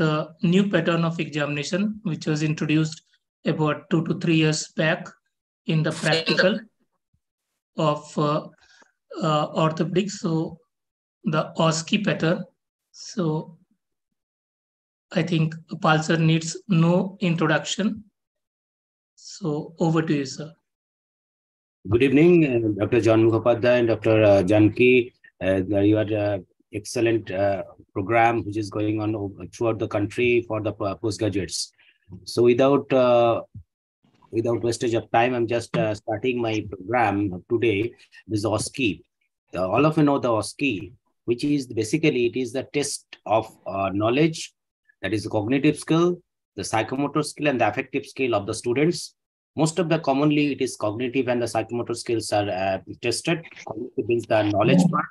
the new pattern of examination, which was introduced about 2 to 3 years back in the practical of orthopedics, so the OSCE pattern. So I think Palsar needs no introduction. So over to you, sir. Good evening, Dr. John Mukhopadhyay and Dr. Janki. You had an excellent program which is going on throughout the country for the postgraduates. So without wastage of time, I'm just starting my program today. This is OSCE. All of you know the OSCE, which is basically it is the test of knowledge, that is the cognitive skill, the psychomotor skill, and the affective skill of the students. Most of the commonly it is cognitive and the psychomotor skills are tested. Cognitive means the knowledge part.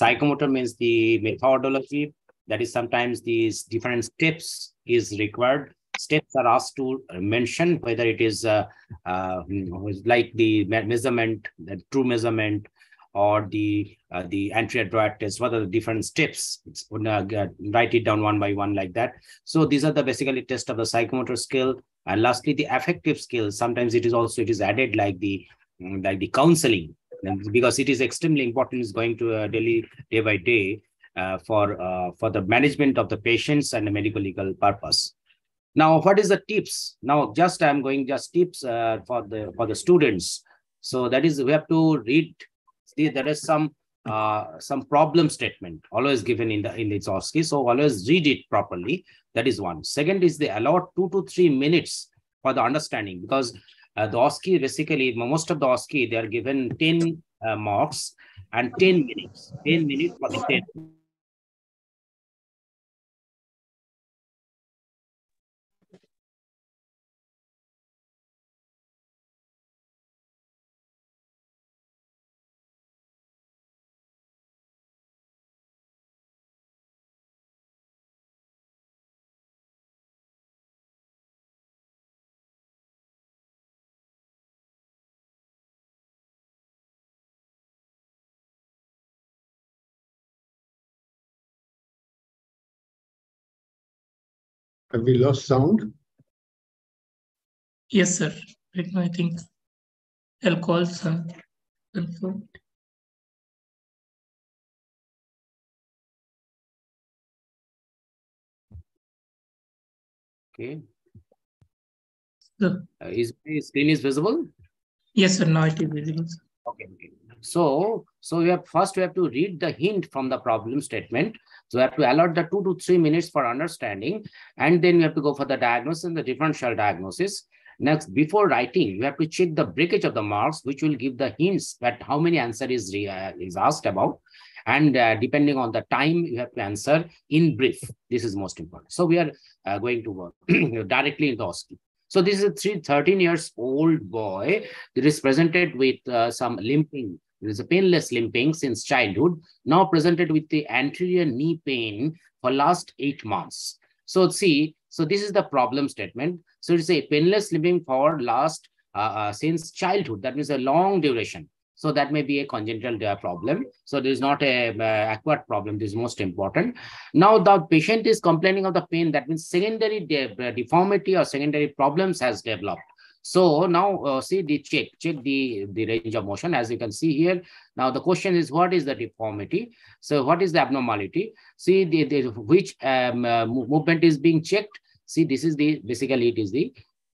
Psychomotor means the methodology. That is sometimes these different steps is required. Steps are asked to mention whether it is like the measurement, the true measurement, or the anterior drawat test. What are the different steps? It's, write it down one by one like that. So these are the basically test of the psychomotor skill. And lastly, the affective skill. Sometimes it is also, it is added like the counseling, because it is extremely important. It's going to daily, day by day for the management of the patients and the medical legal purpose. Now, what is the tips? Now, just I'm going just tips for the students. So that is, we have to read. There is some problem statement always given in the OSCE, so always read it properly. That is one. Second is they allow 2 to 3 minutes for the understanding, because the OSCE basically, most of the OSCE, they are given 10 marks and 10 minutes. 10 minutes for the 10. Have we lost sound? Yes, sir. Right now, I think I'll call, sir. Okay. Sir. Is my screen is visible? Yes, sir. Now it is visible, sir. Okay. So we have first we have to read the hint from the problem statement. So we have to allot the 2 to 3 minutes for understanding, and then we have to go for the diagnosis and the differential diagnosis. Next, before writing, we have to check the breakage of the marks, which will give the hints that how many answer is asked about, and depending on the time, you have to answer in brief. This is most important. So we are going to work directly in the OSCE. So this is a 13 years old boy that is presented with some limping. There is a painless limping since childhood, now presented with the anterior knee pain for last 8 months. So see, so this is the problem statement. So it's a painless limping for last, since childhood. That means a long duration. So that may be a congenital problem. So this is not an acquired problem. This is most important. Now the patient is complaining of the pain. That means secondary deformity or secondary problems has developed. So now see the check the range of motion. As you can see here, now the question is, what is the deformity? So what is the abnormality? See which movement is being checked. See, this is the basically it is the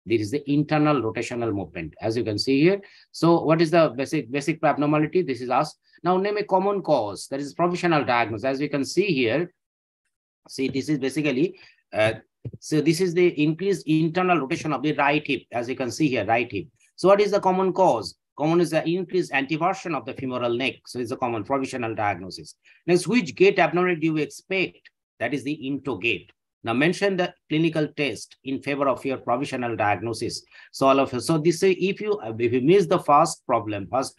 this is the internal rotational movement, as you can see here. So what is the basic abnormality? This is asked. Now name a common cause. That is provisional diagnosis. As you can see here, see this is basically. So this is the increased internal rotation of the right hip, as you can see here, right hip. So what is the common cause? Common is the increased anteversion of the femoral neck. So it's a common provisional diagnosis. Next, which gait abnormality do you expect? That is the into gait. Now mention the clinical test in favor of your provisional diagnosis. So all of you, so this if you miss the first problem first,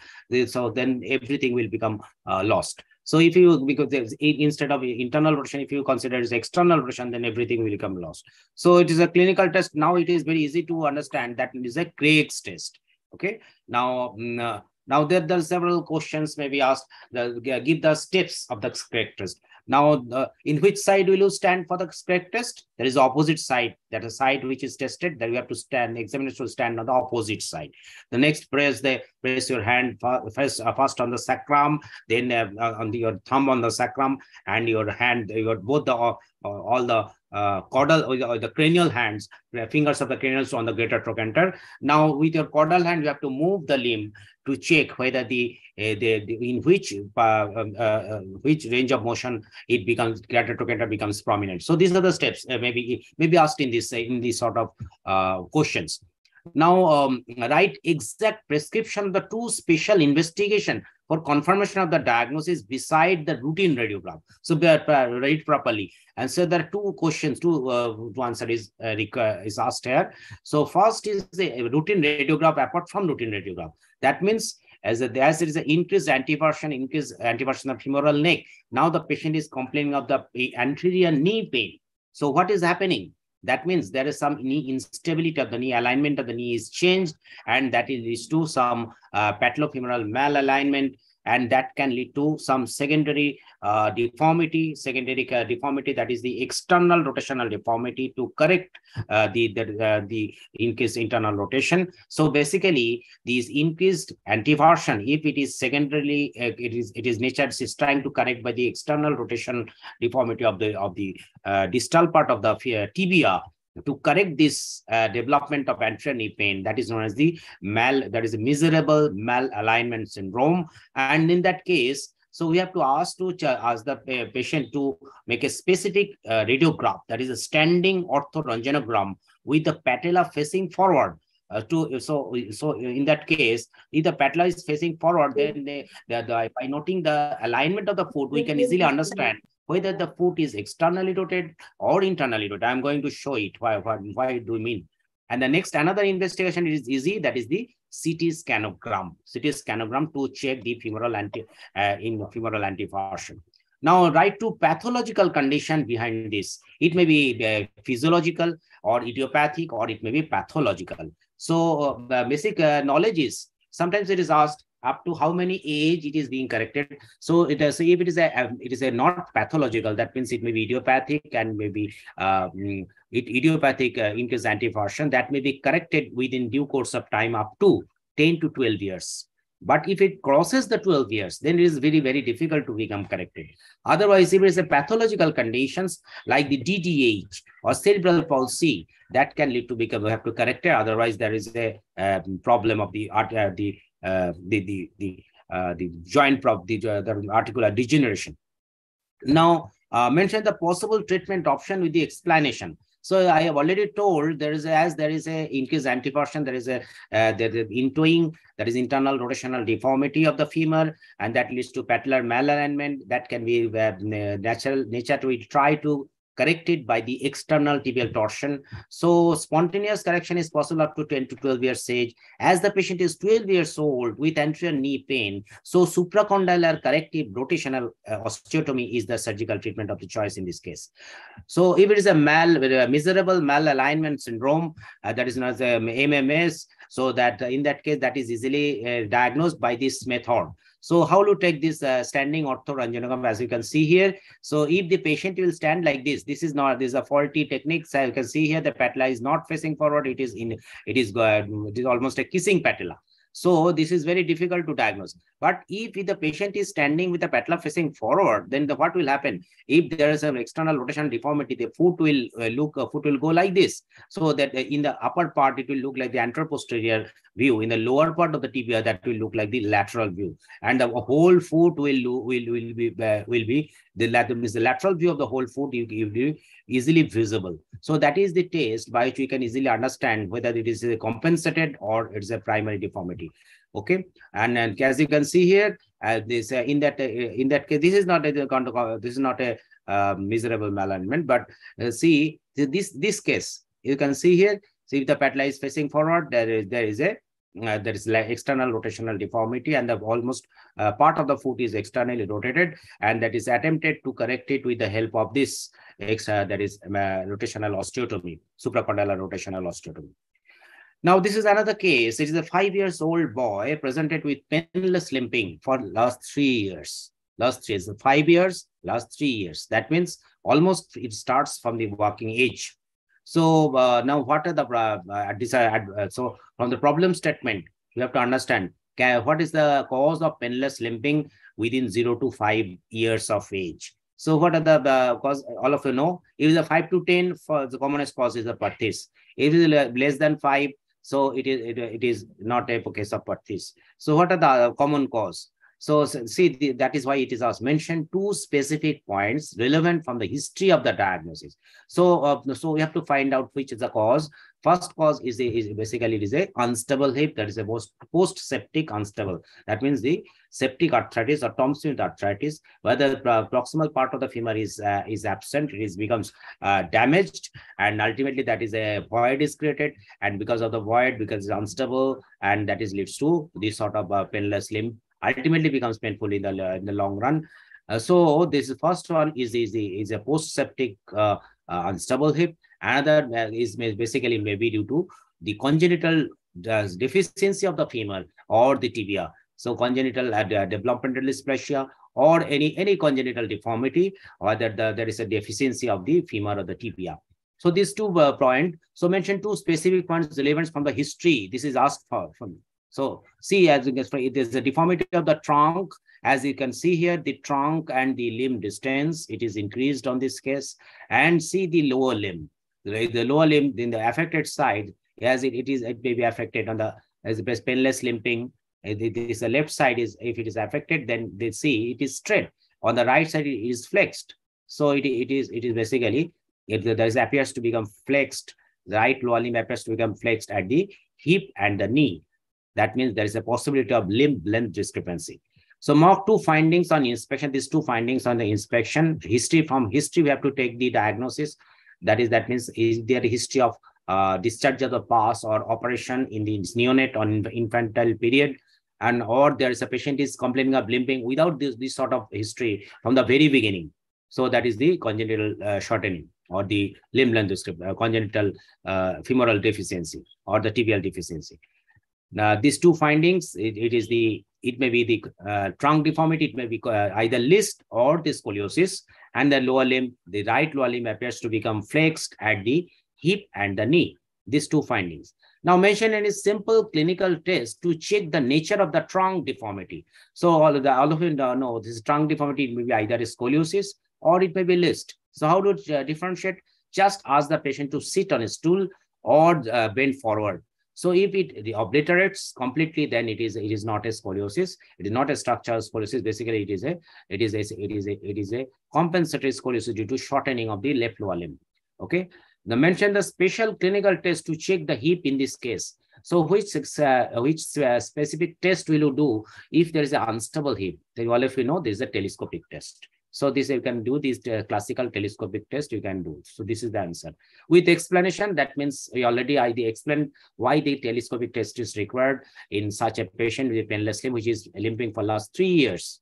so then everything will become lost. So if you, because instead of internal rotation, if you consider it's external rotation, then everything will become lost. So it is a clinical test. Now it is very easy to understand that it is a Craig's test. Okay. Now there are several questions may be asked. Give the steps of the Craig's test. Now, in which side will you stand for the correct test? There is opposite side. That is the side which is tested. That you have to stand. Examiner should stand on the opposite side. The next, press your hand first on the sacrum, then on your thumb on the sacrum, and your hand, caudal or the cranial hands, fingers of the cranials on the greater trochanter. Now, with your caudal hand, you have to move the limb to check whether in which range of motion it becomes greater trochanter becomes prominent. So these are the steps maybe asked in these sort of questions. Now, write exact prescription of the two special investigation for confirmation of the diagnosis beside the routine radiogram. So write properly. And so there are two questions, two answer is asked here. So first is the routine radiograph apart from routine radiograph. That means as there is an increased anteversion of femoral neck. Now the patient is complaining of the anterior knee pain. So what is happening? That means there is some knee instability of the knee, alignment of the knee is changed, and that leads to some patellofemoral malalignment, and that can lead to some secondary deformity, that is the external rotational deformity, to correct the increased internal rotation. So basically, these increased antiversion, if it is secondarily, it is natured, is trying to correct by the external rotation deformity of the distal part of the tibia. To correct this development of anterior knee pain, that is known as the miserable malalignment syndrome. And in that case, so we have to ask the patient to make a specific radiograph, that is a standing orthorongenogram with the patella facing forward. So in that case, if the patella is facing forward, then by noting the alignment of the foot, we can easily understand whether the foot is externally rotated or internally rotated. I'm going to show it. Why do you mean? And the next, another investigation is easy. That is the CT scanogram. CT scanogram to check the femoral anteversion. Now, write to pathological condition behind this. It may be physiological or idiopathic, or it may be pathological. So the basic knowledge is, sometimes it is asked, up to how many age it is being corrected. So it is, if it is not pathological, that means it may be idiopathic, and maybe idiopathic increased anteversion that may be corrected within due course of time up to 10 to 12 years. But if it crosses the 12 years, then it is very, very difficult to become corrected. Otherwise, if it is a pathological conditions like the DDH or cerebral palsy, that can lead to we have to correct it. Otherwise, there is a problem of the joint the articular degeneration. Now, mention the possible treatment option with the explanation. So I have already told there is increased anteversion, there is a intwinning, that is internal rotational deformity of the femur, and that leads to patellar malalignment. That can be natural. We try to correct it by the external tibial torsion. So spontaneous correction is possible up to 10 to 12 years age. As the patient is 12 years old with anterior knee pain, so supracondylar corrective rotational osteotomy is the surgical treatment of the choice in this case. So if it is a miserable malalignment syndrome, that is known as MMS, so that in that case, that is easily diagnosed by this method. So how to take this standing orthorongenogram, as you can see here. So if the patient will stand like this, this is a faulty technique. So you can see here the patella is not facing forward. It is almost a kissing patella. So this is very difficult to diagnose. But if the patient is standing with the patella facing forward, then what will happen? If there is an external rotational deformity, the foot will go like this. So that in the upper part, it will look like the anteroposterior view. In the lower part of the tibia, that will look like the lateral view. And the whole foot will be the lateral view of the whole foot will be easily visible. So that is the test by which we can easily understand whether it is a compensated or it is a primary deformity. Okay, and as you can see here, this in that case, this is not a miserable malalignment. But see this case, you can see here. See if the patella is facing forward, there is external rotational deformity, and the almost part of the foot is externally rotated, and that is attempted to correct it with the help of this rotational osteotomy, supracondylar rotational osteotomy. Now, this is another case. It is a 5 years old boy presented with painless limping for last 3 years. Last 3 years, 5 years, last 3 years. That means almost it starts from the working age. So now what are the, so from the problem statement, you have to understand what is the cause of painless limping within 0 to 5 years of age. So what are the cause? All of you know, it is a 5 to 10 for the commonest cause is a Perthes. It is less than 5, so it is not a case of Perthes. So what are the common cause? So see, that is why it is as mentioned 2 specific points relevant from the history of the diagnosis. So so we have to find out which is the cause. First cause is basically unstable hip, that is a post-septic unstable. That means the septic arthritis or Tom Smith arthritis, where the proximal part of the femur is absent, it is becomes damaged, and ultimately that is a void is created, and because of the void, because it's unstable, and that is leads to this sort of painless limb. Ultimately becomes painful in the long run. So this first one is a post-septic unstable hip. Another is basically maybe due to the congenital deficiency of the femur or the tibia. So congenital developmental dysplasia or any congenital deformity, or that there is a deficiency of the femur or the tibia. So these 2 points. So mention 2 specific points relevant from the history. This is asked for from. So see, as you can see, it is the deformity of the trunk. As you can see here, the trunk and the limb distance, it is increased on this case. And see the lower limb. The lower limb in the affected side, as it may be affected on the as painless limping. It is the left side is, if it is affected, then they see it is straight. On the right side, it is flexed. So it is basically, there appears to become flexed. The right lower limb appears to become flexed at the hip and the knee. That means there is a possibility of limb length discrepancy. So mark 2 findings on inspection. These 2 findings on the inspection history. From history, we have to take the diagnosis. That means is there a history of discharge of the pus or operation in the neonate or infantile period, and or there is a patient is complaining of limping without this sort of history from the very beginning. So that is the congenital shortening or the limb length discrepancy, congenital femoral deficiency or the tibial deficiency. Now, these 2 findings, it may be the trunk deformity, it may be either list or the scoliosis, and the lower limb, the right lower limb appears to become flexed at the hip and the knee. These 2 findings. Now, mention any simple clinical test to check the nature of the trunk deformity. So all of you know this trunk deformity, it may be either a scoliosis or it may be list. So how to differentiate? Just ask the patient to sit on a stool or bend forward. So if it obliterates completely, then it is not a scoliosis. It is not a structural scoliosis. Basically, it is a compensatory scoliosis due to shortening of the left lower limb. Okay. Now mention the special clinical test to check the hip in this case. So which specific test will you do if there is an unstable hip? Then all of you know this is a telescopic test. So this you can do this classical telescopic test you can do. So this is the answer. With explanation, that means we already explained why the telescopic test is required in such a patient with a painless limb, which is limping for last 3 years.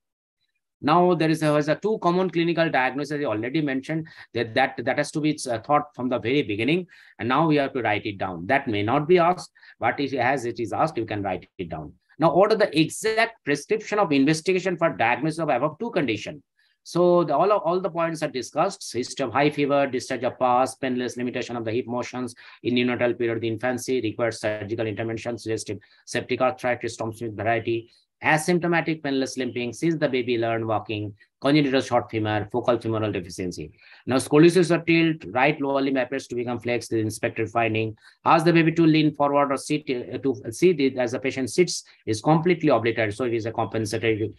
Now there is a 2 common clinical diagnoses I already mentioned that has to be thought from the very beginning. And now we have to write it down. That may not be asked, but if it is asked, you can write it down. Now order the exact prescription of investigation for diagnosis of above 2 condition. So all the points are discussed: history of high fever, discharge of pus, painless limitation of the hip motions in neonatal period, the infancy, requires surgical intervention, suggestive septic arthritis, Tom Smith variety, asymptomatic painless limping since the baby learned walking, congenital short femur, focal femoral deficiency. Now scoliosis or tilt, right lower limb appears to become flexed, the inspected finding. Ask the baby to lean forward or sit to see as the patient sits is completely obliterated. So it is a compensatory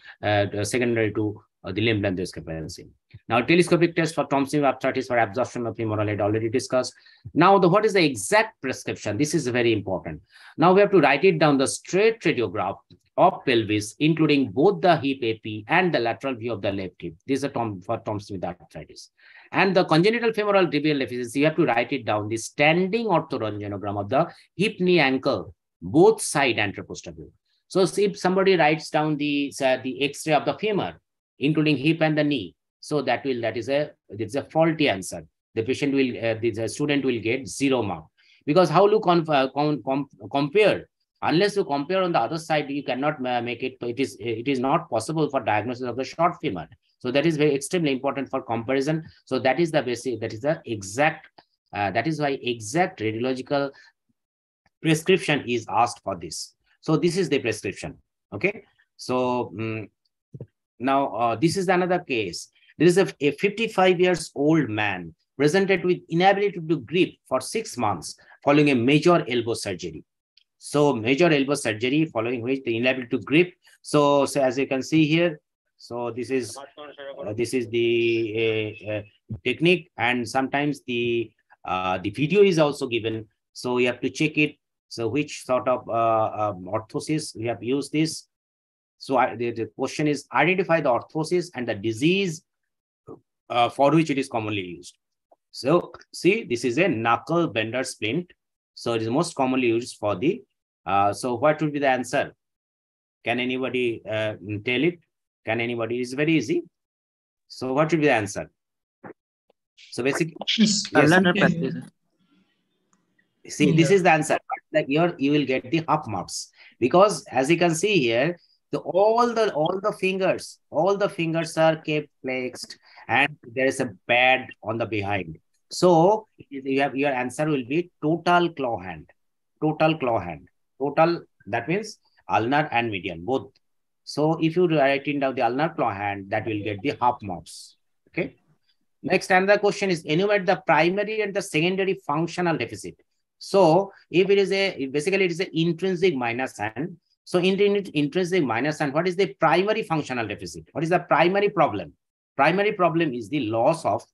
secondary to the limb length discrepancy. Now, telescopic test for Tom Smith arthritis for absorption of femoral head already discussed. Now, what is the exact prescription? This is very important. Now, we have to write it down: the straight radiograph of pelvis, including both the hip AP and the lateral view of the left hip. This is for Tom Smith arthritis. And the congenital femoral tibial deficiency, you have to write it down: the standing orthorongenogram of the hip, knee, ankle, both side and anteroposterior. So, if somebody writes down the X-ray of the femur, including hip and the knee, so that is a faulty answer. The patient will the student will get 0 mark, because how to compare Unless you compare on the other side, you cannot make it. It is not possible for diagnosis of the short femur. So that is very extremely important for comparison. So that is the basic. That is the exact. That is why exact radiological prescription is asked for this. So this is the prescription. Okay. So now this is another case. There is a 55 years old man presented with inability to grip for 6 months following a major elbow surgery. So major elbow surgery following which the inability to grip. So as you can see here, so this is the technique, and sometimes the video is also given. So you have to check it. So which sort of orthosis we have used this. So the question is identify the orthosis and the disease for which it is commonly used. So see, this is a knuckle bender splint. So it is most commonly used for the, so what would be the answer? Can anybody tell it? Can anybody? It's very easy. So what would be the answer? So basically, see, this is the answer. Like here, you will get the half marks because as you can see here, all the fingers are kept flexed, and there is a pad on the behind. So you have, your answer will be total claw hand, total, that means ulnar and median both. So if you write in down the ulnar claw hand, that will get the half marks. Okay. Next, another question is enumerate the primary and the secondary functional deficit. So if it is a, basically it is an intrinsic minus hand. So intrinsic minus hand, what is the primary functional deficit? What is the primary problem? Primary problem is the loss of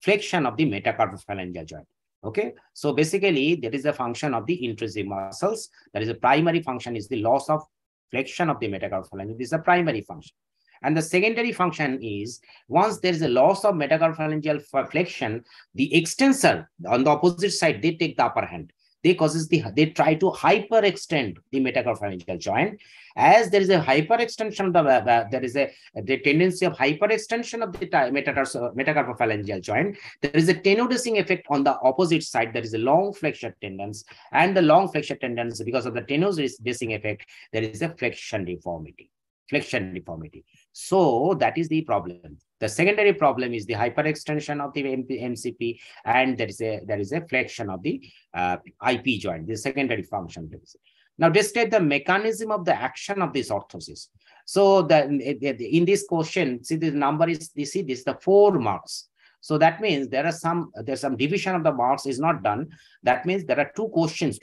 flexion of the metacarpophalangeal joint. Okay, so basically that is the function of the intrinsic muscles. That is the primary function is the loss of flexion of the metacarpophalangeal. This is the primary function. And the secondary function is once there is a loss of metacarpophalangeal flexion, the extensor on the opposite side, they take the upper hand. They try to hyperextend the metacarpophalangeal joint. As there is a hyperextension of the there is a tendency of hyperextension of the metacarpophalangeal joint. There is a tenodising effect on the opposite side. There is a long flexure tendons, and the long flexure tendons, because of the tenodising effect, there is a flexion deformity. So that is the problem. The secondary problem is the hyperextension of the MCP, and there is a flexion of the IP joint, the secondary function. Now describe the mechanism of the action of this orthosis. So in this question, see the number is, you see this, the 4 marks. So that means there's some division of the marks is not done. That means there are two questions,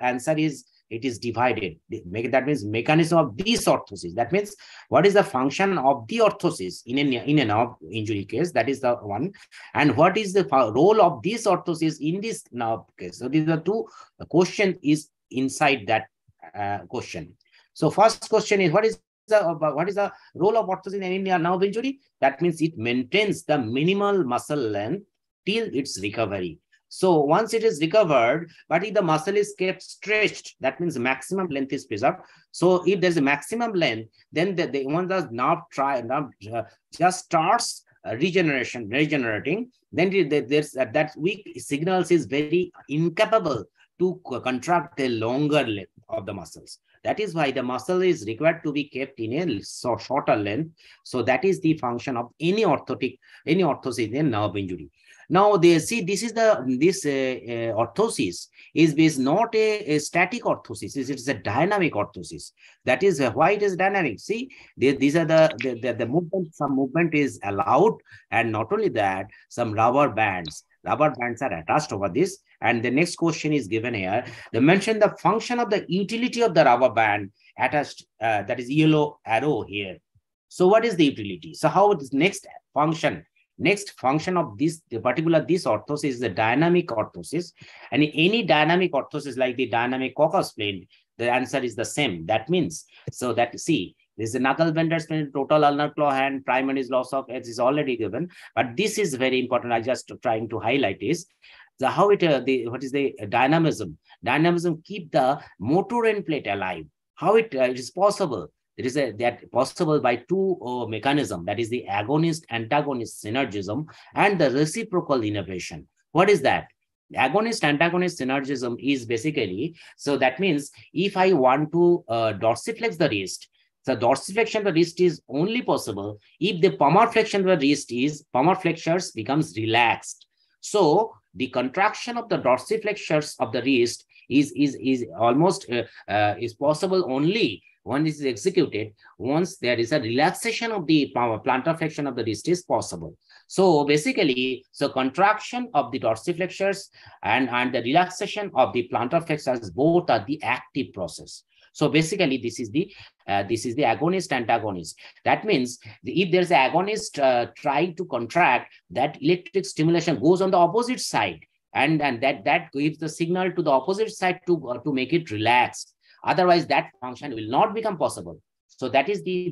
answer is, it is divided. That means mechanism of this orthosis. That means what is the function of the orthosis in a nerve injury case? That is the one. And what is the role of this orthosis in this nerve case? So these are two. The question is inside that question. So first question is what is the role of orthosis in any nerve injury? That means it maintains the minimal muscle length till its recovery. So once it is recovered, but if the muscle is kept stretched, that means the maximum length is preserved. So if there's a maximum length, then the nerve just starts regenerating. Then that weak signals is very incapable to contract the longer length of the muscles. That is why the muscle is required to be kept in a shorter length. So that is the function of any orthosis in nerve injury. Now they see this orthosis is not a static orthosis. It is a dynamic orthosis. That is why it is dynamic. See, these are the movement. Some movement is allowed, and not only that, some rubber bands are attached over this. And the next question is given here. They mention the function of the utility of the rubber band attached. That is yellow arrow here. So what is the utility? So how is next function? Next function of this orthosis is the dynamic orthosis, and any dynamic orthosis like the dynamic coccus splint, the answer is the same. That means, so that see, this is a knuckle bender splint, total ulnar claw hand, primary is loss of edge is already given, but this is very important. I just trying to highlight is the how it what is the dynamism? Dynamism keep the motor end plate alive. How it is possible? It is possible by two mechanisms, that is the agonist-antagonist synergism and the reciprocal innervation. What is that? Agonist-antagonist synergism is basically, so that means if I want to dorsiflex the wrist, the dorsiflexion of the wrist is only possible if the palmar flexion of the wrist is, palmar flexors becomes relaxed. So the contraction of the dorsiflexors of the wrist is possible only when this is executed, once there is a relaxation of the plantar flexion of the wrist is possible. So basically, so contraction of the dorsiflexors and the relaxation of the plantar flexors, both are the active process. So basically, this is the agonist-antagonist. That means if there's an agonist trying to contract, that electric stimulation goes on the opposite side, and that gives the signal to the opposite side to make it relaxed. Otherwise, that function will not become possible. So that is the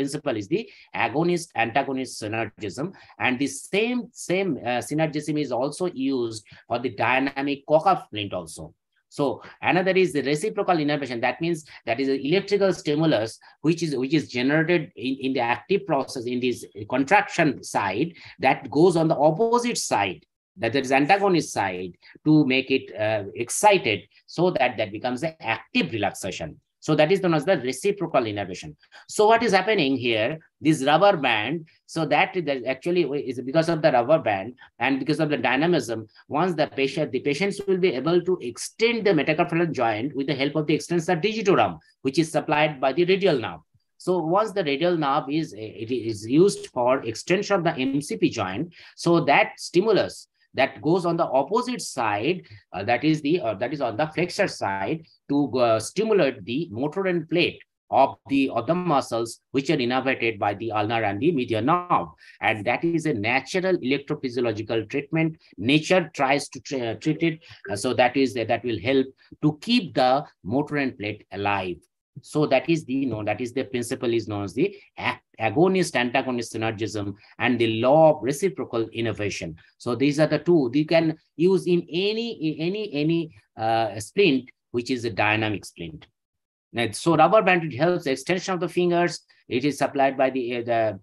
principle is the agonist-antagonist synergism. And the same synergism is also used for the dynamic coca splint also. So another is the reciprocal innervation. That means that is an electrical stimulus which is generated in the active process in this contraction side that goes on the opposite side, that is antagonist side, to make it excited, so that becomes an active relaxation. So that is known as the reciprocal innervation. So what is happening here, this rubber band, so that actually is because of the rubber band and because of the dynamism, once the patients will be able to extend the metacarpophalangeal joint with the help of the extensor digitorum, which is supplied by the radial nerve. So once the radial nerve is used for extension of the MCP joint, so that stimulus that goes on the opposite side, that is on the flexor side, to stimulate the motor end plate of the muscles which are innervated by the ulnar and the median nerve. And that is a natural electrophysiological treatment. Nature tries to treat it, so that will help to keep the motor end plate alive. So that is the principle is known as the agonist-antagonist synergism and the law of reciprocal innervation. So these are the two you can use in any splint which is a dynamic splint. Now, so rubber band, it helps extension of the fingers. It is supplied by the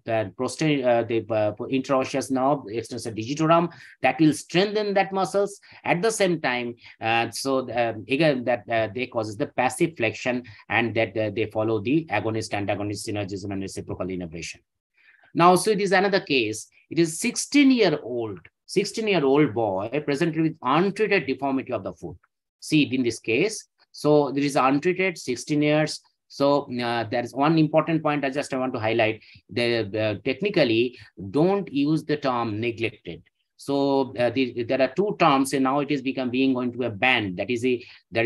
intraosseous nerve, extensor digitorum, that will strengthen that muscles. At the same time, they causes the passive flexion, and that they follow the agonist-antagonist synergism and reciprocal innervation. Now, so it is another case. It is 16-year-old boy presented with untreated deformity of the foot. See, in this case, so there is untreated, 16 years. So there is one important point I want to highlight. Technically, don't use the term neglected. So there are two terms, and now it is going to a ban. That is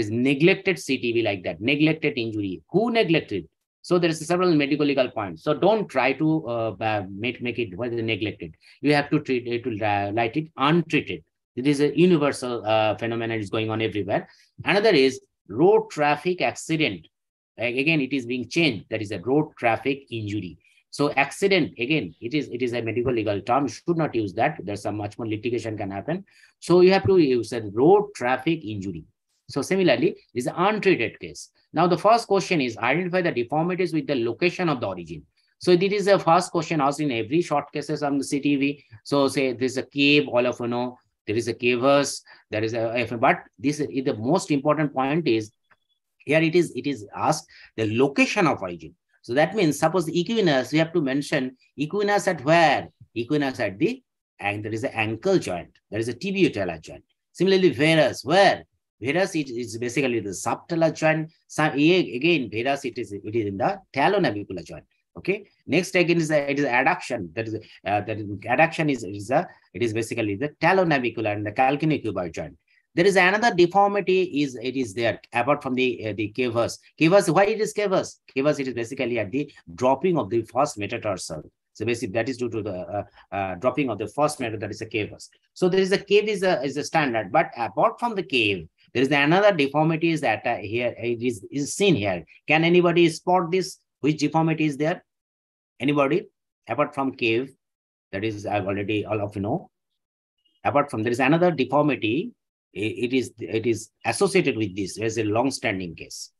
neglected CTV, like that, neglected injury. Who neglected? So there is several medical legal points. So don't try to make it neglected. You have to treat it, light it untreated. It is a universal phenomenon. It's going on everywhere. Another is road traffic accident. Again, it is being changed. That is a road traffic injury. So accident, again, it is a medical legal term. You should not use that. There's some much more litigation can happen. So you have to use a road traffic injury. So similarly, this is an untreated case. Now, the first question is identify the deformities with the location of the origin. So this is the first question asked in every short cases on the CTV. So say there's a cave, all of you know, there is a cavus, there is a, but this is the most important point is, here it is asked the location of origin. So that means, suppose the equinus, we have to mention equinus at where? Equinus at the, and there is an ankle joint. There is a tibial joint. Similarly, varus, where? Varus is basically the subtalar joint. So again, varus, it is in the talonavicular joint. Okay. Next again is it is adduction. Adduction is basically the talonavicular and the calcaneocubar joint. There is another deformity is there apart from the cavus. Cavus, why it is cavus? Cavus, it is basically at the dropping of the first metatarsal. So basically that is due to the dropping of the first metatarsus, that is a cavus. So there is a cave is a standard, but apart from the cave, there is another deformity is that here is seen here. Can anybody spot this? Which deformity is there? Anybody? Apart from cave, that is I've already all of you know. Apart from there is another deformity. It is associated with this. There is a long-standing case.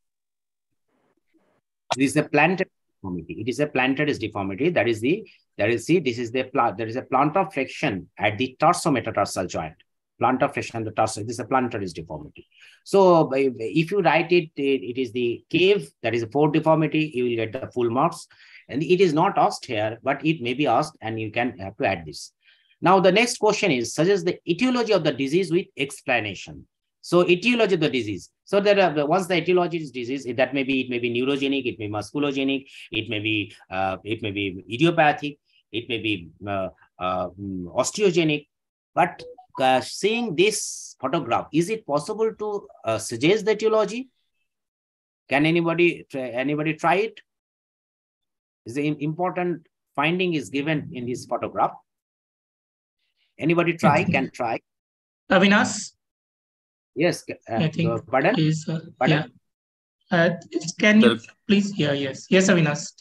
This is a plantar deformity. It is a plantaris deformity. That is see. This is the plantar flexion at the tarso metatarsal joint. plantar flexion, the tarsus, this is a plantaris deformity. So if you write it, it is the cave, that is a fourth deformity, you will get the full marks. And it is not asked here, but it may be asked, and you can have to add this. Now, the next question is, suggest the etiology of the disease with explanation. So etiology of the disease. So there are, once the etiology is disease, that may be, it may be neurogenic, it may be musculogenic, it may be idiopathic, it may be osteogenic. But seeing this photograph, is it possible to suggest the etiology? Can anybody try it? The important finding is given in this photograph. Anybody try? Can try? Avinash? Yes. I think pardon? Please, pardon? Yeah. Can sir, you please? Yeah, yes. Yes, Avinash.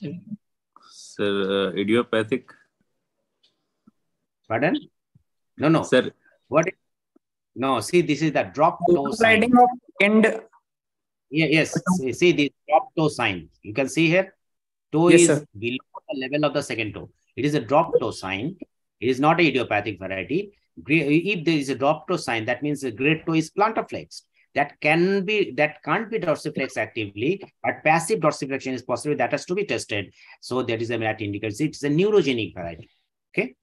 Sir, idiopathic. Pardon? No, no. Sir. What? No, see, this is the drop toe sign. Of end. Yeah, yes. See this drop toe sign. You can see here. Toe yes, is sir. Below the level of the second toe. It is a drop toe sign. It is not an idiopathic variety. If there is a drop toe sign, that means the great toe is plantar flexed. That can be, that can't be dorsiflex actively, but passive dorsiflexion is possible. That has to be tested. So that is a that indicates it's a neurogenic variety. Okay.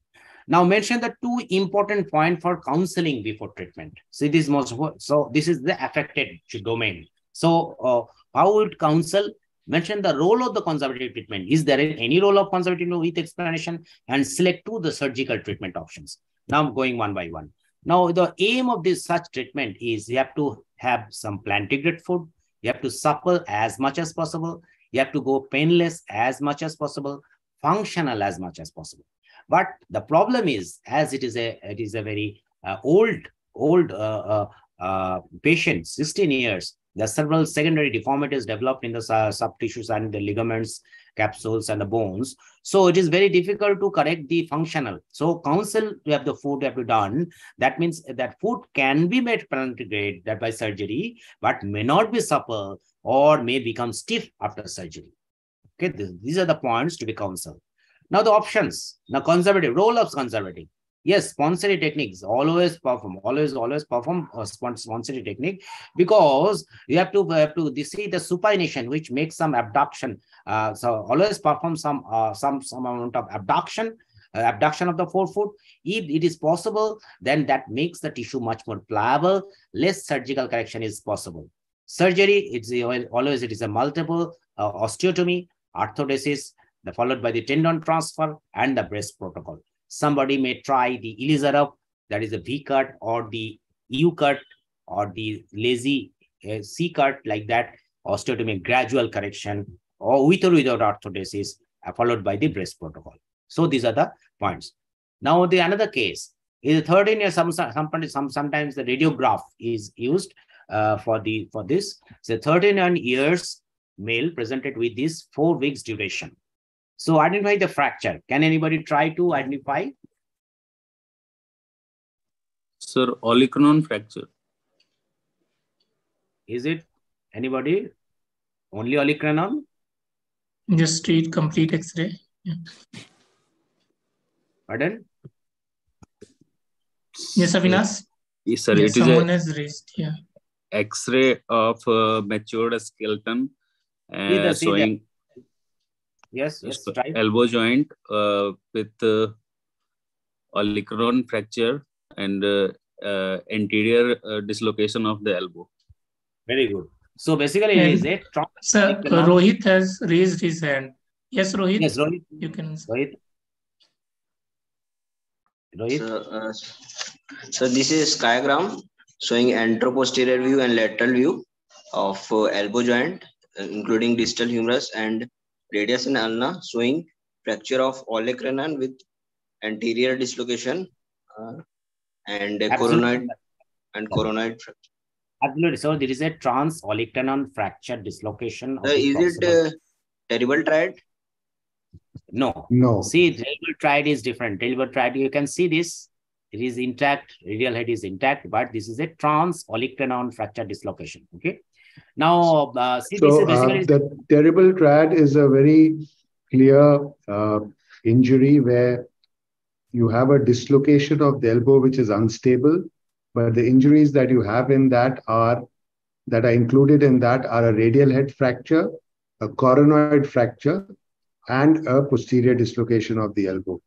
Now mention the two important points for counseling before treatment. See this most. So this is the affected domain. So how would counsel? Mention the role of the conservative treatment. Is there any role of conservative with explanation? And select two the surgical treatment options. Now I'm going one by one. Now the aim of this such treatment is you have to have some plantigrade food. You have to supple as much as possible. You have to go painless as much as possible. Functional as much as possible. But the problem is, as it is a very old patient, 16 years. There are several secondary deformities developed in the subtissues and the ligaments, capsules, and the bones. So it is very difficult to correct the functional. So counsel, you have the food you have to done. That means that food can be made plantigrade that by surgery, but may not be supple or may become stiff after surgery. Okay, these are the points to be counseled. Now the options. Now conservative, role of conservative. Yes, sponsory techniques always perform a sponsory technique, because you have to see the supination, which makes some abduction. So always perform some amount of abduction of the forefoot. If it is possible, then that makes the tissue much more pliable. Less surgical correction is possible. Surgery, it's always it is a multiple osteotomy, arthrodesis, followed by the tendon transfer and the brace protocol. Somebody may try the Elizarov, that is the V cut or the U cut or the lazy C cut, like that, osteotomy gradual correction, or with or without arthrodesis, followed by the breast protocol. So these are the points. Now the another case is the 13 year. Sometimes the radiograph is used for this. So 13 years male presented with this 4 weeks duration. So identify the fracture. Can anybody try to identify? Sir, olecranon fracture. Is it anybody? Only olecranon? Just read complete X-ray. Yeah. Pardon? Yes, Avinash. Yes, sir. Yes, it someone is has raised. Yeah. X-ray of matured skeleton showing. Yes, try. Elbow joint with olecranon fracture and anterior dislocation of the elbow. Very good. So basically, it is a sir, Rohit has raised his hand. Yes, Rohit. Yes, Rohit. You can. Rohit. Rohit. So this is skygram showing anteroposterior view and lateral view of elbow joint, including distal humerus and radius and ulna, showing fracture of olecranon with anterior dislocation and coronoid fracture. Absolutely. So there is a trans olecranon fracture dislocation. Is it terrible triad? No. No. See, terrible triad is different. Terrible triad, you can see this. It is intact. Radial head is intact, but this is a trans olecranon fracture dislocation. Okay. Now, see, so, this is the terrible triad is a very clear injury where you have a dislocation of the elbow which is unstable, But the injuries that you have in that that are included in that are a radial head fracture, a coronoid fracture, and a posterior dislocation of the elbow.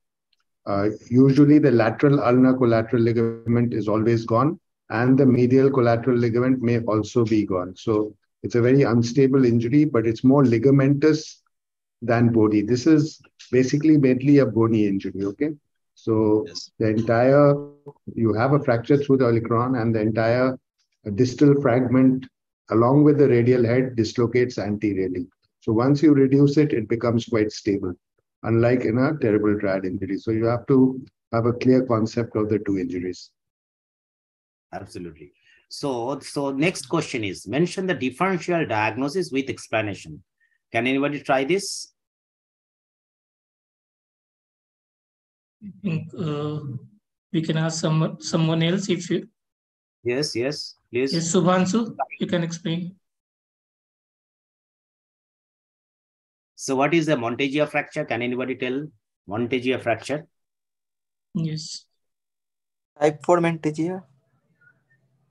Usually the lateral ulnar collateral ligament is always gone, and the medial collateral ligament may also be gone. So it's a very unstable injury, but it's more ligamentous than bony. This is basically mainly a bony injury, okay? So yes, the entire, you have a fracture through the olecranon, and the entire distal fragment along with the radial head dislocates anteriorly. So once you reduce it, it becomes quite stable, unlike in a terrible triad injury. So you have to have a clear concept of the two injuries. Absolutely. So next question is, mention the differential diagnosis with explanation. Can anybody try this? I think we can ask someone else if you... Yes, yes, please. Yes, Subhansu, you can explain. So what is the Monteggia fracture? Can anybody tell Monteggia fracture? Yes. Type 4 Monteggia.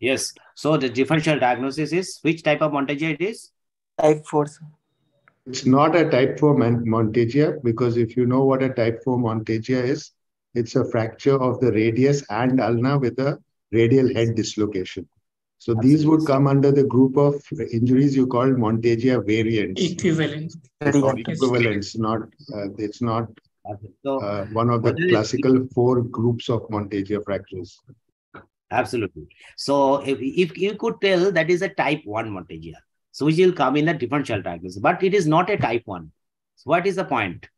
Yes. So the differential diagnosis is, which type of Monteggia it is? Type 4, sir. It's not a type 4 Monteggia, because if you know what a type 4 Monteggia is, it's a fracture of the radius and ulna with a radial head dislocation. So absolutely, these would come under the group of injuries you call Monteggia variants. Equivalent. Equivalents, not, it's not one of the classical four groups of Monteggia fractures. Absolutely. So if you could tell, that is a type 1 Monteggia. So which will come in the differential diagnosis, but it is not a type 1. So what is the point?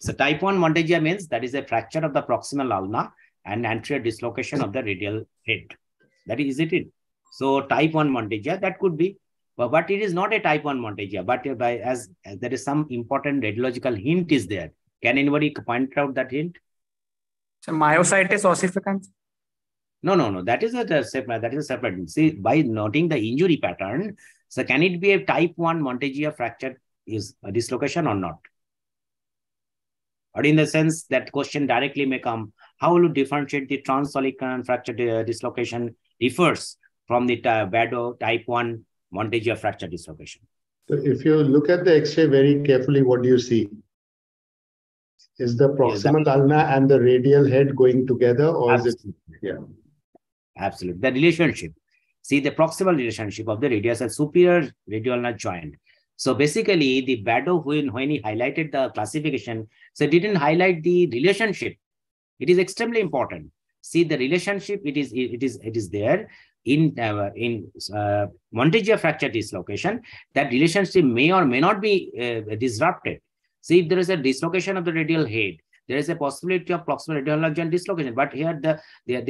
So type 1 Monteggia means that is a fracture of the proximal ulna and anterior dislocation of the radial head. That is it. So type 1 Monteggia, that could be, but it is not a type 1 Monteggia, but as there is some important radiological hint is there. Can anybody point out that hint? So myositis ossificans. No. That is a separate. See, by noting the injury pattern, so can it be a type 1 Monteggia fracture is a dislocation or not? Or in the sense that question directly may come, how will you differentiate the trans olecranon fracture dislocation differs from the type 1 Monteggia fracture dislocation? So if you look at the X-ray very carefully, what do you see? Is the proximal ulna and the radial head going together, or absolutely, is it? Yeah. Absolutely. The relationship. See, the proximal relationship of the radius and superior radial nerve joint. So basically, the Bado, when he highlighted the classification, so didn't highlight the relationship. It is extremely important. See, the relationship, it is there in Monteggia fracture dislocation. That relationship may or may not be disrupted. See, if there is a dislocation of the radial head, there is a possibility of proximal radial joint dislocation, but here the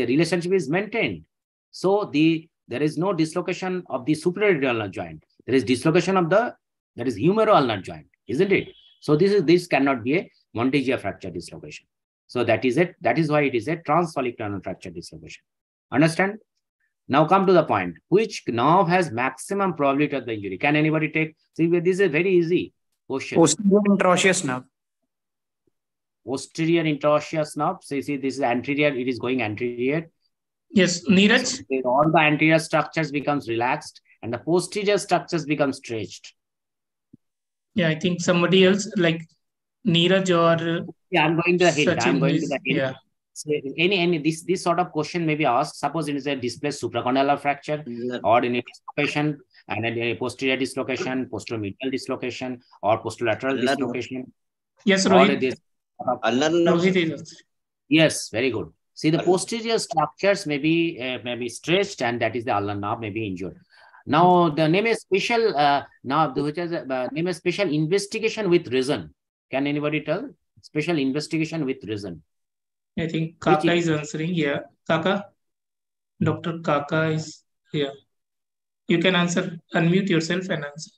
relationship is maintained. So there is no dislocation of the superior radial joint. There is dislocation of that is humeral nerve joint, isn't it? So this cannot be a Monteggia fracture dislocation. So that is it. That is why it is a trans olecranon fracture dislocation. Understand? Now come to the point. Which nerve has maximum probability of the injury? Can anybody take? See, this is very easy. Posterior interosseous nerve. Posterior interosseous nerve. So you see, this is anterior. It is going anterior. Yes, Neeraj. So all the anterior structures becomes relaxed and the posterior structures become stretched. Yeah, I think somebody else like Neeraj or... Yeah, I'm going to the head. Yeah. So this sort of question may be asked. Suppose it is a displaced supracondylar fracture, yeah, or in a dislocation, and a posterior dislocation, posteromedial dislocation, or posterolateral dislocation. Yes, Rohit. Yes, very good. See, the posterior structures may be stretched, and that is the ulnar nerve may be injured. Now, the name is special nerve, which is name is special investigation with reason. Can anybody tell? Special investigation with reason. I think Kaka is answering here. Yeah. Kaka, Dr. Kaka is here. You can answer, unmute yourself and answer.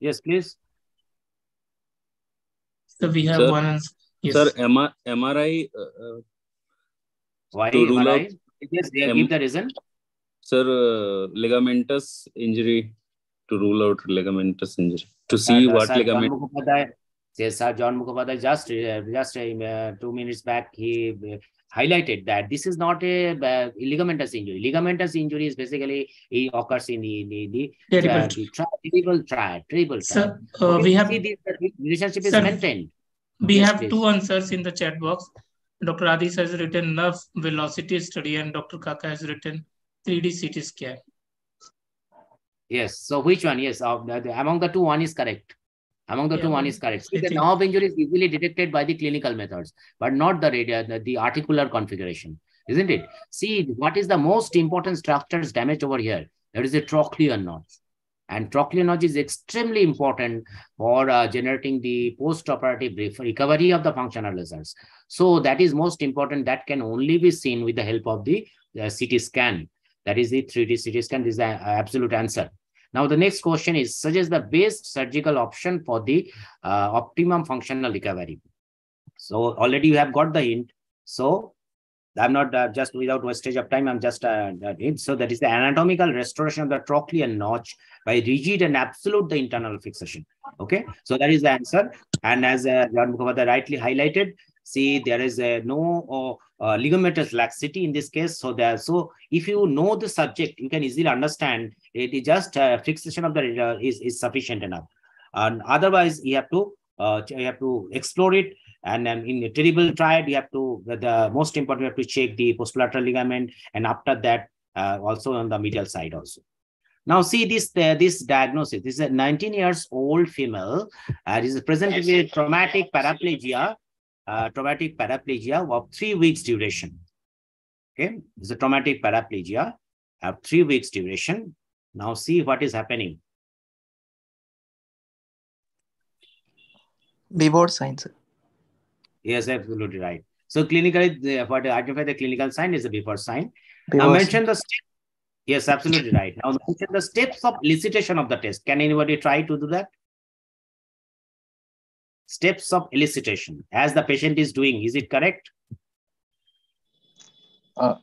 Yes, please. So we have, sir, one answer. Yes. Sir, MRI. Why MRI? Yes, give the reason. Sir, ligamentous injury. To rule out ligamentous injury, to see what ligament. Sir John Mukhopadhyay just 2 minutes back, he highlighted that this is not a ligamentous injury. Ligamentous injury is basically it occurs in the terrible triad. Sir, we have the relationship is maintained. We have two answers in the chat box. Dr. Adis has written nerve velocity study, and Dr. Kaka has written 3D CT scan. Yes. So which one? Yes, among the two, one is correct. Among the two, one is correct. So the nerve injury is easily detected by the clinical methods, but not the radial, the articular configuration, isn't it? See, what is the most important structures damaged over here? That is the trochlear notch. And trochlear notch is extremely important for generating the post-operative recovery of the functional lessors. So that is most important. That can only be seen with the help of the CT scan. That is the 3D CT scan. This is the absolute answer. Now, the next question is, suggest the best surgical option for the optimum functional recovery. So already you have got the hint. So I'm not just without wastage of time. I'm just so that is the anatomical restoration of the trochlear notch by rigid and absolute the internal fixation. Okay, so that is the answer. And as John Mukhopadhyay rightly highlighted, see, there is no ligamentous laxity in this case. So there, so if you know the subject, you can easily understand it is just fixation of the is sufficient enough. And otherwise, you have to explore it. And in the terrible triad, you have to the most important, you have to check the posterolateral ligament, and after that, also on the medial side also. Now see this this diagnosis. This is a 19-year-old female. This is presented with traumatic paraplegia. Traumatic paraplegia of 3 weeks duration. Okay, it's a traumatic paraplegia of 3 weeks duration. Now see what is happening. Before signs. Yes, absolutely right. So clinically, what identify the clinical sign is the before sign. Before now mention sign. The step. Yes, absolutely right. Now mention the steps of elicitation of the test. Can anybody try to do that? Steps of elicitation, as the patient is doing, is it correct? No,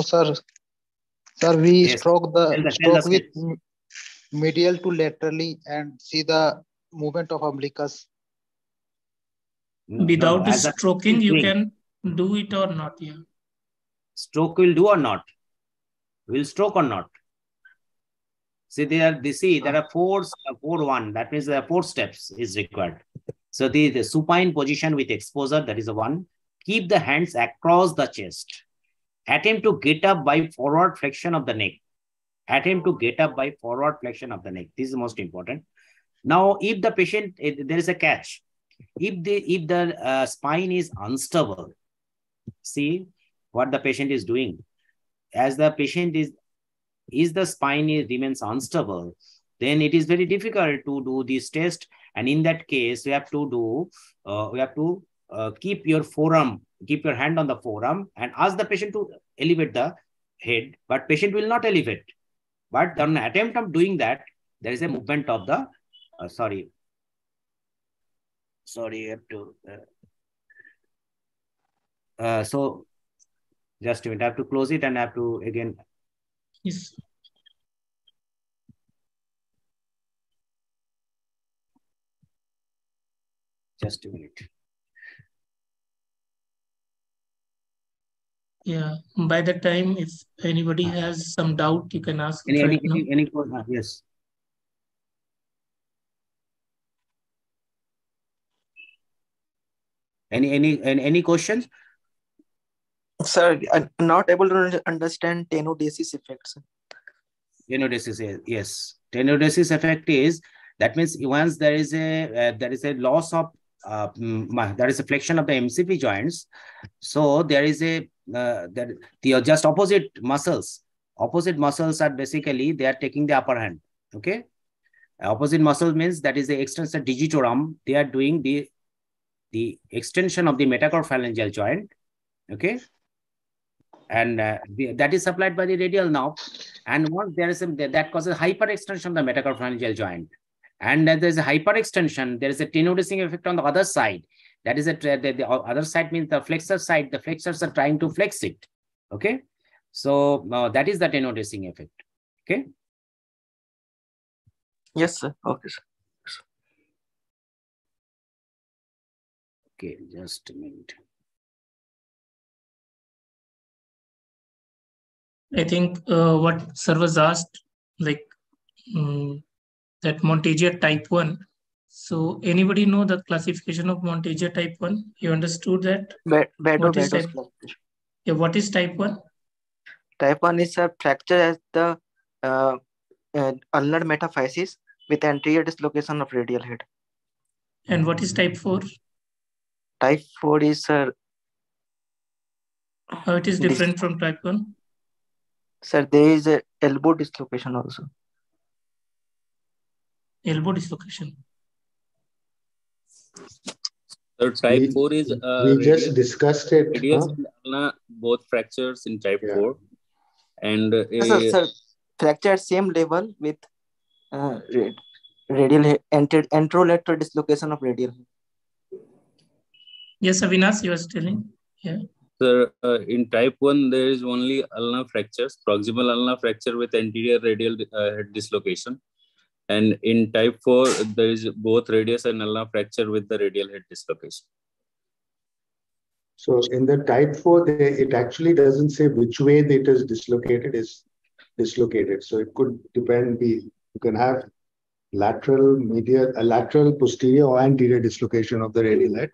sir. Sir, we stroke the stroke with medial to laterally and see the movement of umbilicus. No, without stroking, you can do it or not. Yeah. Stroke will do or not? Will stroke or not? See, there are four. That means there are four steps is required. So the supine position with exposure, that is the one. Keep the hands across the chest. Attempt to get up by forward flexion of the neck. Attempt to get up by forward flexion of the neck. This is the most important. Now, if the patient, there is a catch. If the spine is unstable, see what the patient is doing. As the patient is the spine remains unstable, then it is very difficult to do this test. And in that case, you have to do, keep your forearm, keep your hand on the forearm and ask the patient to elevate the head, but patient will not elevate. But on the attempt of doing that, there is a movement of the, so just a minute, I have to close it and I have to again. Yes. Just a minute. Yeah. By the time, if anybody has some doubt, you can ask. Yes. Any questions? Sir, I'm not able to understand tenodesis effects. Tenodesis, yes. Tenodesis effect is that means once there is a loss of there is a flexion of the MCP joints. So there is a, the just opposite muscles. Opposite muscles are basically, they are taking the upper hand. Okay. Opposite muscle means that is the extensor digitorum. They are doing the extension of the metacarpophalangeal joint. Okay. And that is supplied by the radial nerve. And once there is a, that causes hyperextension of the metacarpophalangeal joint. And there is a hyperextension, there is a tenodising effect on the other side. That is, the other side means the flexor side, the flexors are trying to flex it. Okay. So that is the tenodising effect. Okay. Yes, sir. Okay, sir. Okay, just a minute. I think what sir was asked, like that Monteggia type 1. So anybody know the classification of Monteggia type 1? You understood that? What is type 1? Type 1 is a fracture at the ulnar metaphysis with anterior dislocation of radial head. And what is type 4? Type 4 is... how it is different from type 1? Sir, there is an elbow dislocation also. Elbow dislocation. So type 4 is... we just discussed it. Both fractures in type 4. And... sir, fracture same level with radial anterolateral dislocation of radial. Yes, Avinash, you were telling. Yeah. Sir, in type 1, there is only ulnar fractures, proximal ulnar fracture with anterior radial head dislocation. And in type 4, there is both radius and ulnar fracture with the radial head dislocation. So in the type 4, it actually doesn't say which way it is dislocated. So it could depend. You can have lateral, medial, lateral, posterior, or anterior dislocation of the radial head,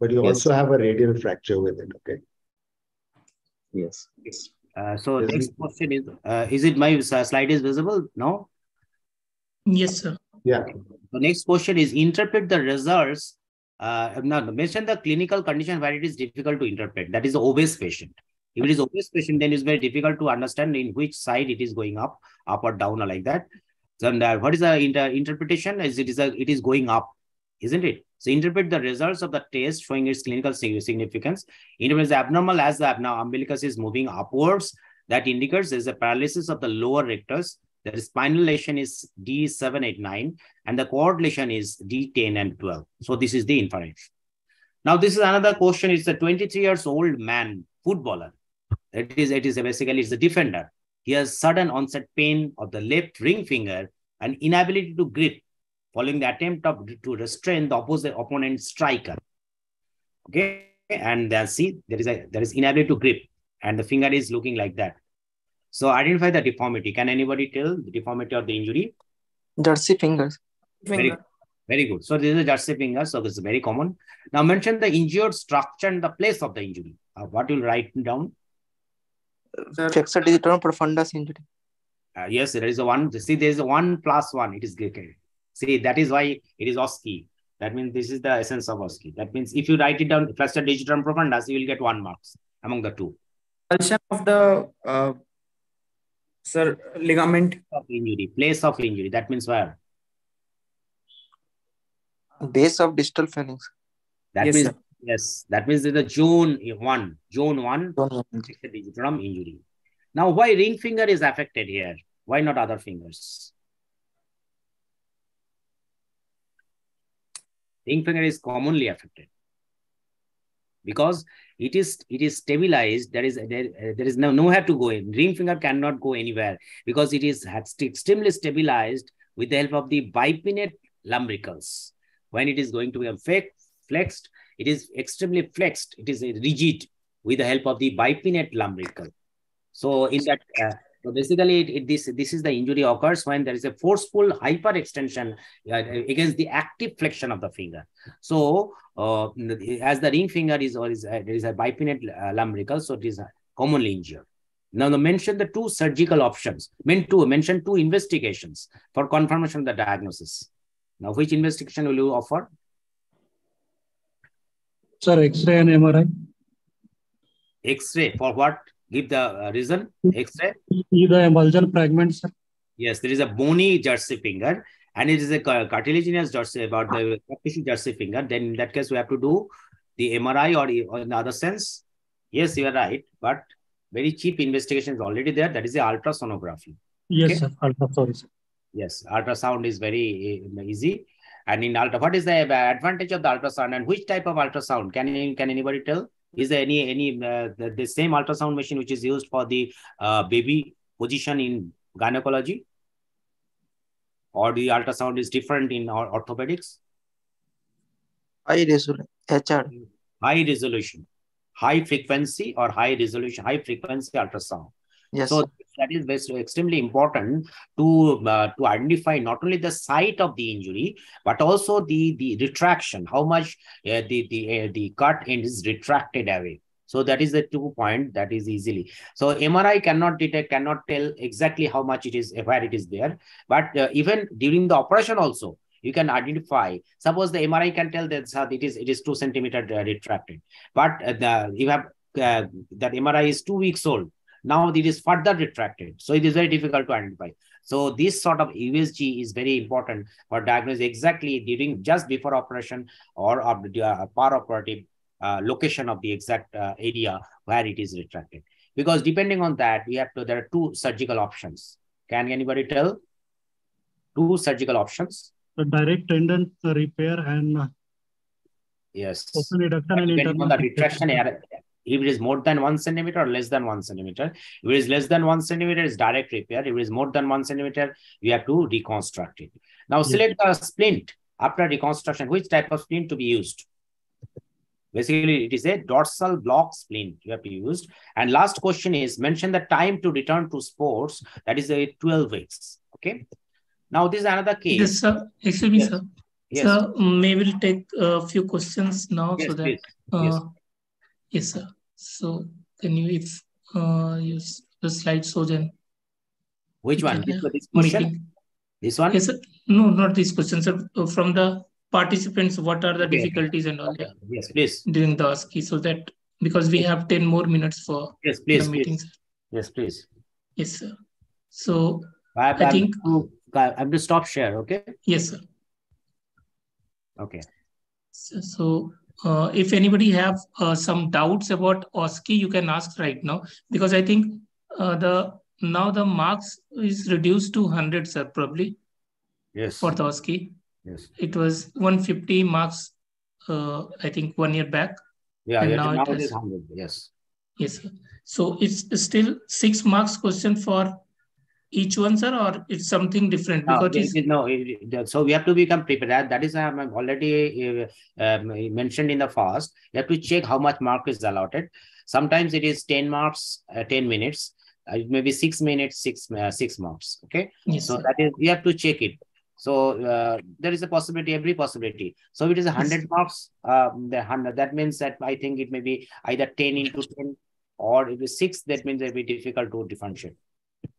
but you also have a radial fracture with it. Okay. Yes. So next question is it my slide is visible now? Yes, sir. Yeah. The next question is interpret the results. Mention the clinical condition where it is difficult to interpret. That is the obese patient. If it is obese patient, then it's very difficult to understand in which side it is going up or down or like that. Then what is the interpretation? It is going up, isn't it? So interpret the results of the test showing its clinical significance. Interpret the abnormal as the umbilicus is moving upwards. That indicates there's a paralysis of the lower rectus. The spinal lesion is D789 and the cord lesion is D10 and 12. So this is the inference. Now this is another question. It's a 23-year-old man, footballer. It's basically a defender. He has sudden onset pain of the left ring finger and inability to grip following the attempt to restrain the opponent striker. Okay, and see there is inability to grip and the finger is looking like that. So identify the deformity. Can anybody tell the deformity of the injury? Jersey fingers. Very good. So this is a Jersey finger. So this is very common. Now mention the injured structure and the place of the injury. What you'll write down? Extensor digitorum profundus injury. Yes, there is a one. See, there is a 1+1. It is Greek. See, that is why it is OSCE. That means this is the essence of OSCE. That means if you write it down, extensor digitorum profundus, you will get 1 mark among the two. Pulsion of the sir, ligament of injury, place of injury. That means where? Base of distal phalanx. That means. Sir. Yes, that means the June 1 digitorum injury. Now, why ring finger is affected here? Why not other fingers? Ring finger is commonly affected because it is stabilized. There is nowhere to go in. Ring finger cannot go anywhere because it is extremely stabilized with the help of the bipinnate lumbricals. When it is going to be flexed, it is extremely flexed. It is rigid with the help of the bipinnate lumbrical. So in that, basically, this is the injury occurs when there is a forceful hyperextension against the active flexion of the finger. So as the ring finger is always there is a bipinnate lumbrical, so it is commonly injured. Now mention the two surgical options. Mention two investigations for confirmation of the diagnosis. Now, which investigation will you offer? Sir, X-ray and MRI. X-ray for what? Give the reason. X-ray. The emulsion fragment, sir. Yes, there is a bony Jersey finger and it is a cartilaginous Jersey, about the tissue Jersey finger. Then in that case, we have to do the MRI or in the other sense. Yes, you are right. But very cheap investigation is already there. That is the ultrasonography. Yes, okay? Sir. Ultrasound. Sir. Yes, ultrasound is very easy. And in what is the advantage of the ultrasound and which type of ultrasound? Can anybody tell? Is there the same ultrasound machine which is used for the baby position in gynecology? Or the ultrasound is different in orthopedics? High resolution. HR. High resolution. High frequency or high resolution, high frequency ultrasound. Yes. So that is extremely important to identify not only the site of the injury, but also the retraction, how much the cut end is retracted away. So that is the 2 point that is easily. So MRI cannot detect, cannot tell exactly how much it is, where it is there. But even during the operation also, you can identify. Suppose the MRI can tell that it is 2 centimeter retracted, but that MRI is 2 weeks old. Now it is further retracted. So it is very difficult to identify. So this sort of USG is very important for diagnosis exactly during just before operation or perioperative location of the exact area where it is retracted. Because depending on that, we have to, there are 2 surgical options. Can anybody tell? 2 surgical options. The direct tendon repair and yes. Open reduction and depending on the retraction area. If it is more than 1 centimeter or less than 1 centimeter, if it is less than 1 centimeter, it's direct repair. If it is more than 1 centimeter, we have to reconstruct it. Now yes. Select a splint after reconstruction. Which type of splint to be used? Basically, it is a dorsal block splint you have to use. And last question is mention the time to return to sports. That is a 12 weeks. Okay. Now this is another case. Yes, sir. Excuse me, yes. Sir. Yes. Sir, may we take a few questions now yes, so that. Yes. Yes, sir. So can you if use the slide so then which one? This question? This one? Yes, sir. No, not this question, sir. From the participants, what are the difficulties and all that? Yes, please. During the OSCE, so that because we have 10 more minutes for yes, please, the meeting, sir. Yes, please. Yes, sir. So I think I'm to stop share, okay? Yes, sir. Okay. So if anybody have some doubts about OSCE, you can ask right now, because I think now the marks is reduced to 100, sir, probably. Yes. For the OSCE. Yes. It was 150 marks, I think 1 year back. Yeah. And now it is 100. Yes. Yes, sir. So it's still 6 marks question for each one, sir, or it's something different? Because so we have to become prepared. That is, I have already mentioned in the past. You have to check how much mark is allotted. Sometimes it is 10 marks, 10 minutes. It may be 6 minutes, 6 marks. Okay. Yes, so sir. That is, you have to check it. So there is a possibility, every possibility. So it is 100 yes. marks. That means that I think it may be either 10 into 10 or if it's 6, that means it will be difficult to differentiate.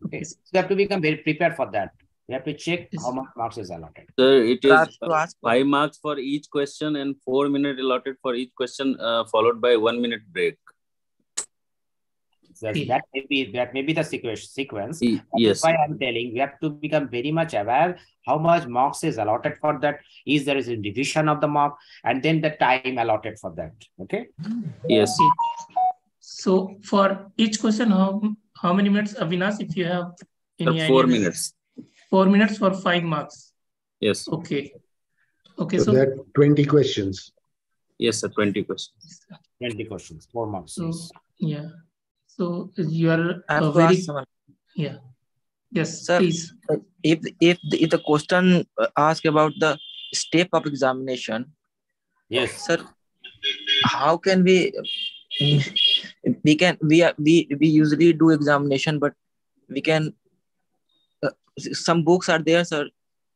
Okay. So you have to become very prepared for that. You have to check how much marks is allotted. Sir, it is 5 marks for each question and 4 minutes allotted for each question, followed by 1 minute break. So that may be the sequence. Yes. That's why I'm telling we have to become very much aware how much marks is allotted for that. Is there is a division of the mark and then the time allotted for that. Okay. Yes. So for each question, how many minutes, Avinash, if you have any idea? 4 minutes. 4 minutes for 5 marks. Yes. Okay. Okay. So there are 20 questions. Yes, sir. 20 questions. 20 questions. 4 marks. So, yeah. So you are very. Yeah. Yes, sir, please. If the question asks about the step of examination. Yes. Sir, how can we? We usually do examination, but we can some books are there, sir,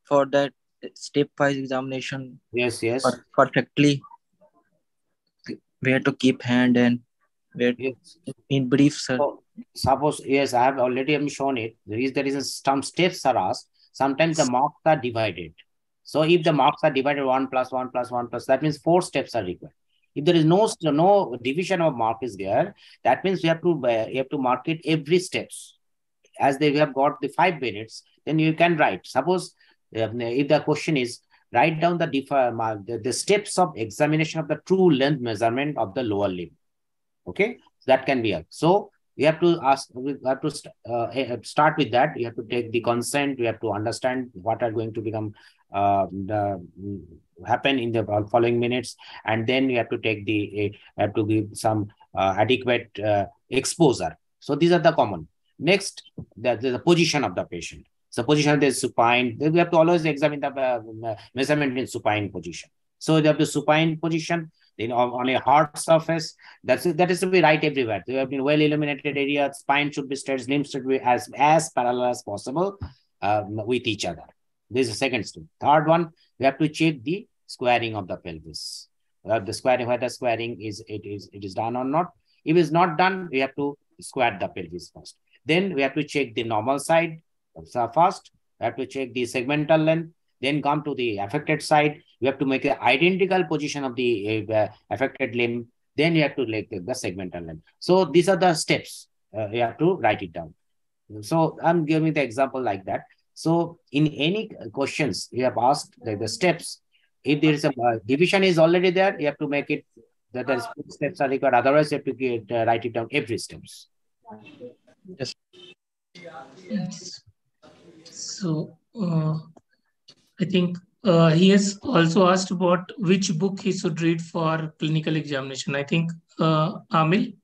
for that step-wise examination. Yes, yes. Perfectly where to keep hand and where yes. In brief, sir. Oh, suppose yes, I have already shown it. There is some steps are asked. Sometimes the marks are divided. So if the marks are divided 1 + 1 + 1 +, that means 4 steps are required. If there is no division of mark is there, that means you have to mark it every steps. As they have got the 5 minutes, then you can write. Suppose if the question is write down the steps of examination of the true length measurement of the lower limb. Okay, that can be helped. So you have to ask. We have to start with that. You have to take the consent. You have to understand what are going to become. Happen in the following minutes, and then you have to take the have to give some adequate exposure. So these are the common. Next, the position of the patient. So position of the supine. We have to always examine the measurement in supine position. So they have the supine position, then on a hard surface. That is to be right everywhere. They have been well illuminated area. Spine should be straight, limbs should be as parallel as possible with each other. This is the second step. Third one, we have to check the squaring of the pelvis. The squaring, whether squaring is done or not. If it's not done, we have to square the pelvis first. Then we have to check the normal side first. We have to check the segmental length. Then come to the affected side. You have to make the identical position of the affected limb. Then you have to make the segmental limb. So these are the steps. You have to write it down. So I'm giving the example like that. So in any questions you have asked the steps, if there is a division is already there, you have to make it that the steps are required. Otherwise, you have to get, write it down every steps. Yes. Yes. So I think he has also asked about which book he should read for clinical examination. I think Amil.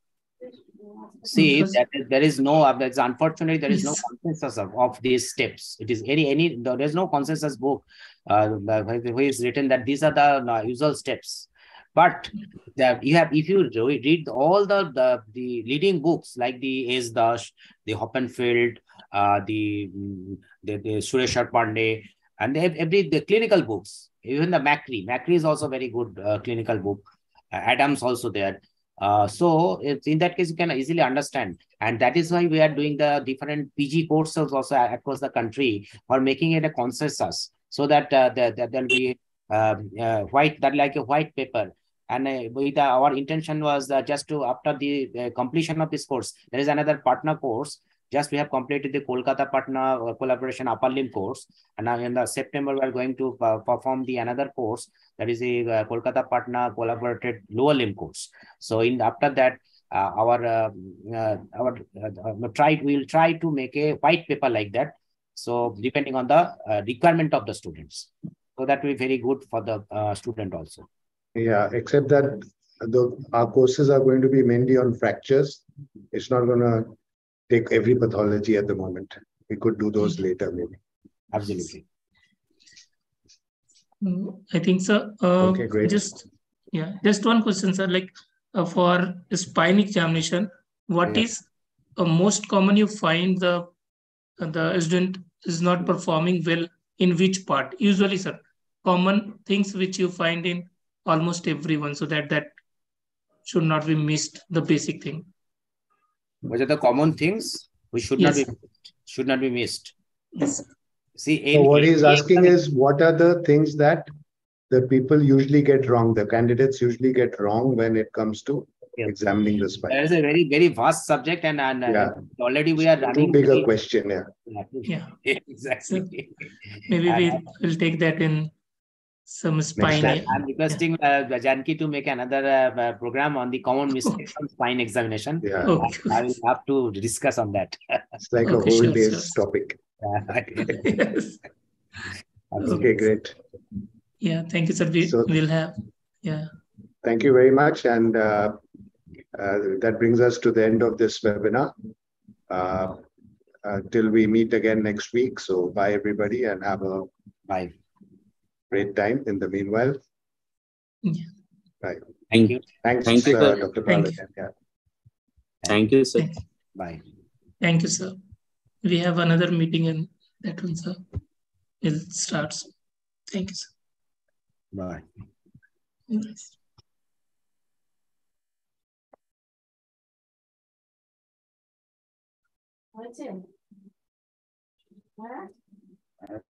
See, there is no, unfortunately, there is no consensus of these steps. It is there is no consensus book where is written that these are the usual steps. But if you read all the leading books like the Esdash, the Hoppenfield, the Sureshar Pandey, and the clinical books, even the Macri is also very good clinical book. Adams also there. So it's, in that case, you can easily understand. And that is why we are doing the different PG courses also across the country for making it a consensus, so that there will be a white paper. And with our intention was just to, after the completion of this course, there is another partner course. Just we have completed the Kolkata partner collaboration upper limb course. And now in the September, we are going to perform the another course. That is the Kolkata partner collaborated lower limb course. So after that, we'll try to make a white paper like that. So depending on the requirement of the students. So that will be very good for the student also. Yeah, except that our courses are going to be mainly on fractures. It's not going to take every pathology at the moment. We could do those later, maybe. Absolutely. I think, sir. Okay, great. Just one question, sir. Like for spine examination, what is most common you find the student is not performing well in which part? Usually, sir, common things which you find in almost everyone, so that should not be missed. The basic thing. What are the common things which should not be missed? Yes. See, so what he's asking is, what are the things that the people usually get wrong, the candidates usually get wrong when it comes to examining the spine? That is a very, very vast subject, and already we are running. Too big a question, exactly. So maybe we'll take that in some spine. I'm requesting Janki to make another program on the common mistakes on spine examination. Yeah. Okay. I will have to discuss on that. It's like a whole day's topic. Yes. Okay, great. Yeah, thank you, sir. We'll have. Yeah. Thank you very much. And that brings us to the end of this webinar. Till we meet again next week. So bye, everybody, and have a great time in the meanwhile. Yeah. Bye. Thank you. Thanks, Dr. Balajan. Thank you, sir. Thank you. Bye. Thank you, sir. We have another meeting and that one, sir, will start. Thank you, sir. Bye. Yes. What's it? What?